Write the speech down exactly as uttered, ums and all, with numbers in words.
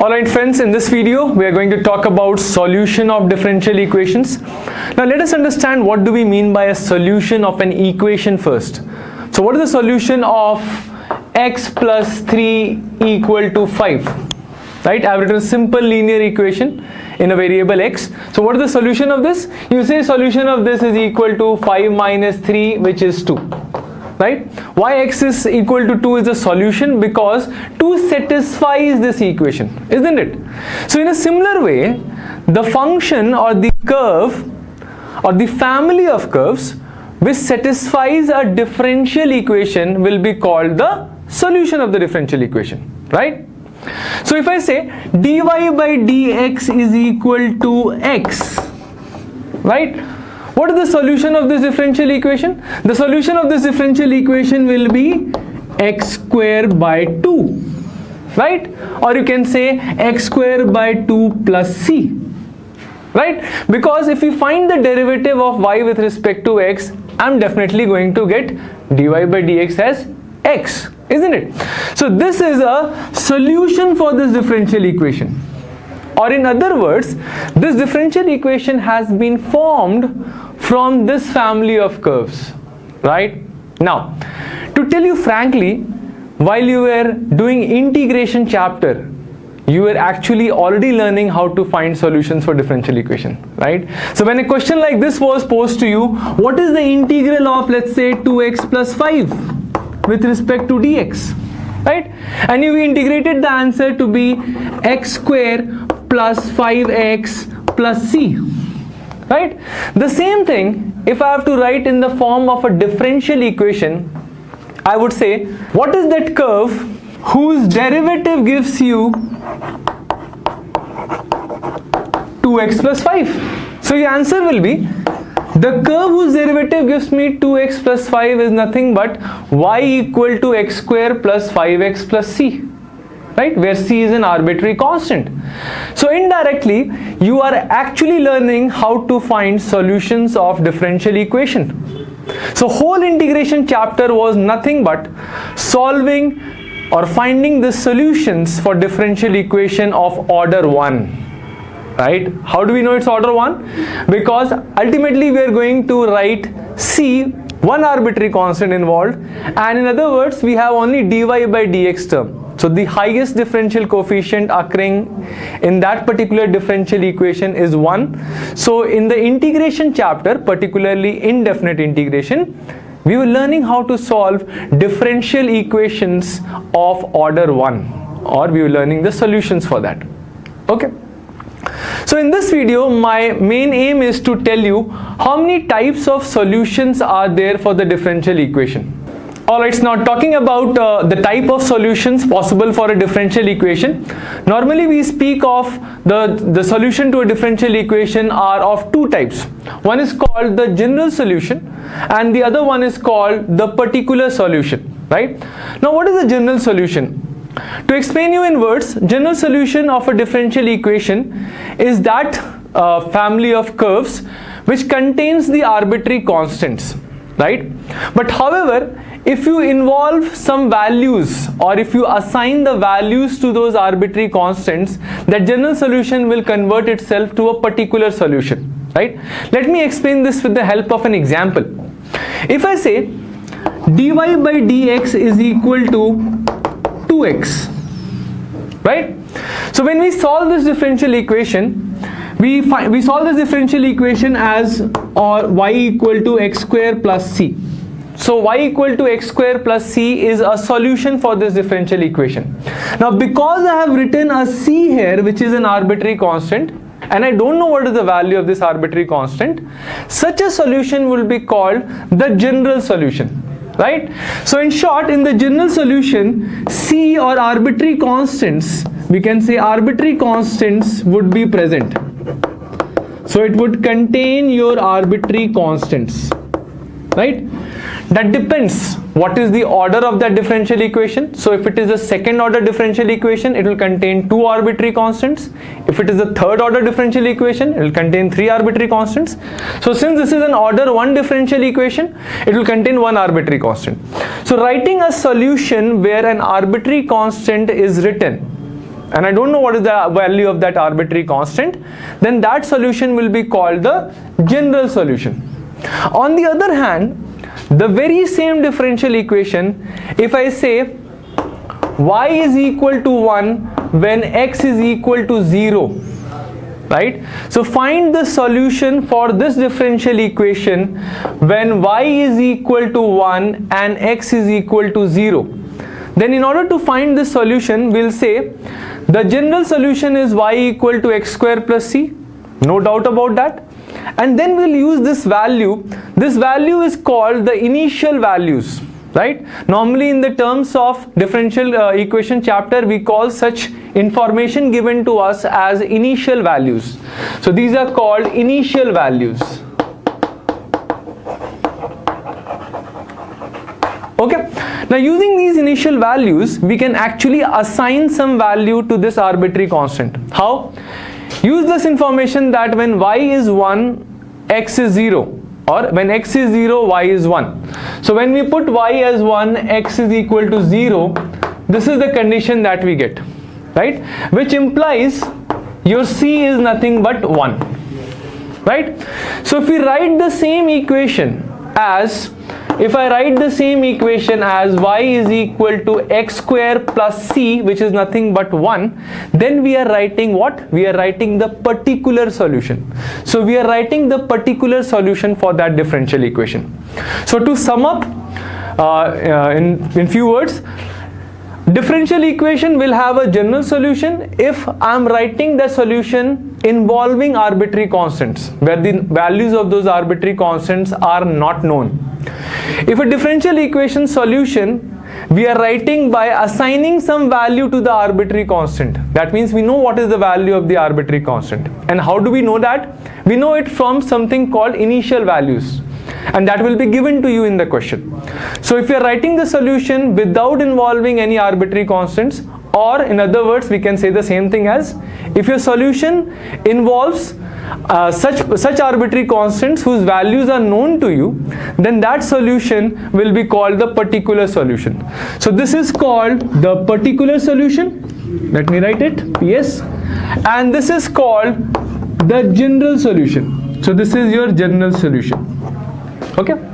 Alright friends, in this video we are going to talk about solution of differential equations. Now let us understand what do we mean by a solution of an equation first. So what is the solution of x plus three equal to five? Right, I have written a simple linear equation in a variable x. So what is the solution of this? You say solution of this is equal to five minus three, which is two. Right? Why x is equal to two is the solution? Because two satisfies this equation, isn't it? So in a similar way, the function or the curve or the family of curves which satisfies a differential equation will be called the solution of the differential equation. Right? So if I say dy by dx is equal to x, right? What is the solution of this differential equation? The solution of this differential equation will be x square by two, right? Or you can say x square by two plus c, right? Because if we find the derivative of y with respect to x, I'm definitely going to get dy by dx as x, isn't it? So this is a solution for this differential equation. Or in other words, this differential equation has been formed from this family of curves, right? Now, to tell you frankly, while you were doing integration chapter, you were actually already learning how to find solutions for differential equation, right? So when a question like this was posed to you, what is the integral of, let's say, two x plus five with respect to dx, right? And you integrated the answer to be x square plus five x plus c, right? The same thing, if I have to write in the form of a differential equation, I would say, what is that curve whose derivative gives you two x plus five? So your answer will be, the curve whose derivative gives me two x plus five is nothing but y equal to x square plus five x plus c. Right, where c is an arbitrary constant. So indirectly, you are actually learning how to find solutions of differential equation. So whole integration chapter was nothing but solving or finding the solutions for differential equation of order one. Right? How do we know it's order one? Because ultimately we are going to write c, one arbitrary constant involved, and in other words we have only dy by dx term. So the highest differential coefficient occurring in that particular differential equation is one. So in the integration chapter, particularly indefinite integration, we were learning how to solve differential equations of order one, or we were learning the solutions for that. Okay. So in this video, my main aim is to tell you how many types of solutions are there for the differential equation. Alright, so now talking about uh, the type of solutions possible for a differential equation. Normally we speak of the, the solution to a differential equation are of two types. One is called the general solution and the other one is called the particular solution, right? Now what is the general solution? To explain you in words, general solution of a differential equation is that uh, family of curves which contains the arbitrary constants, right? But however, if you involve some values or if you assign the values to those arbitrary constants, that general solution will convert itself to a particular solution, right? Let me explain this with the help of an example. If I say dy by dx is equal to two x, right? So when we solve this differential equation, we, find, we solve this differential equation as or y equal to x square plus c. So y equal to x square plus c is a solution for this differential equation. Now because I have written a c here, which is an arbitrary constant, and I don't know what is the value of this arbitrary constant, such a solution will be called the general solution. Right? So in short, in the general solution, c or arbitrary constants, we can say arbitrary constants would be present. So it would contain your arbitrary constants, right? That depends what is the order of that differential equation. So if it is a second order differential equation, it will contain two arbitrary constants. If it is a third order differential equation, it will contain three arbitrary constants. So since this is an order one differential equation, it will contain one arbitrary constant. So writing a solution where an arbitrary constant is written and I don't know what is the value of that arbitrary constant, then that solution will be called the general solution. On the other hand, the very same differential equation, if I say y is equal to one when x is equal to zero, right? So find the solution for this differential equation when y is equal to one and x is equal to zero. Then in order to find the solution, we'll say the general solution is y equal to x square plus c, no doubt about that. And then we'll use this value. This value is called the initial values, right? Normally in the terms of differential uh, equation chapter, we call such information given to us as initial values. So these are called initial values. Okay. Now using these initial values, we can actually assign some value to this arbitrary constant. How? Use this information that when y is one, x is zero, or when x is zero, y is one. So when we put y as one, x is equal to zero, this is the condition that we get, right? Which implies your c is nothing but one, right? So if we write the same equation as, if I write the same equation as y is equal to x square plus c, which is nothing but one, then we are writing what? We are writing the particular solution. So we are writing the particular solution for that differential equation. So to sum up uh, uh, in, in few words, differential equation will have a general solution if I am writing the solution involving arbitrary constants where the values of those arbitrary constants are not known. If a differential equation solution we are writing by assigning some value to the arbitrary constant, that means we know what is the value of the arbitrary constant. And how do we know that? We know it from something called initial values, and that will be given to you in the question. So if you are writing the solution without involving any arbitrary constants, or in other words we can say the same thing as, if your solution involves uh, such such arbitrary constants whose values are known to you, then that solution will be called the particular solution. So this is called the particular solution, let me write it, P S, and this is called the general solution. So this is your general solution. Okay.